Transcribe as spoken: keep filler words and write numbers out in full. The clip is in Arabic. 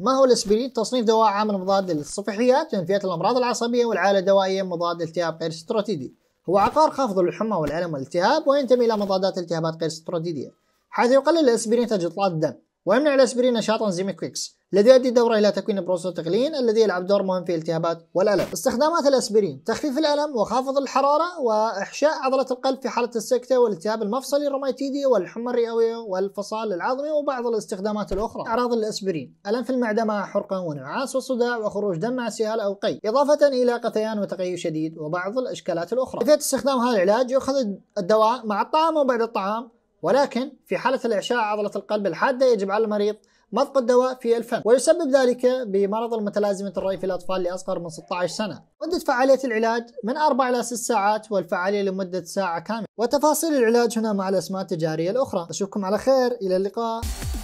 ما هو الاسبرين؟ تصنيف دواء عامل مضاد للصفحيات، تنفية الامراض العصبيه، والعاله دوائيه مضاد لالتهاب غير ستيرويدي. هو عقار خافض للحمى والالم والالتهاب، وينتمي الى مضادات الالتهابات غير ستيرويديه، حيث يقلل الاسبرين تجلطات الدم، ويمنع الاسبرين نشاط انزيم كويكس الذي يؤدي دوره الى تكوين بروستوغلين الذي يلعب دور مهم في الالتهابات والالم. استخدامات الاسبرين: تخفيف الالم وخافض الحراره واحشاء عضله القلب في حاله السكته والالتهاب المفصلي الروماتيدي والحمى الرئويه والفصال العظمي، وبعض الاستخدامات الاخرى. اعراض الاسبرين: الم في المعده مع حرقه ونعاس وصداع وخروج دم مع سهال او قيء، اضافه الى قثيان وتقيؤ شديد وبعض الاشكالات الاخرى. كيفيه استخدام هذا العلاج: يؤخذ الدواء مع الطعام وبعد الطعام، ولكن في حاله الاعشاء عضله القلب الحاده يجب على المريض مضغ الدواء في الفم، ويسبب ذلك بمرض المتلازمة الرأي في الأطفال لأصغر من ستة عشر سنة. مدة فعالية العلاج من أربع إلى ست ساعات، والفعالية لمدة ساعة كاملة، وتفاصيل العلاج هنا مع الأسماء التجارية الأخرى. أشوفكم على خير، إلى اللقاء.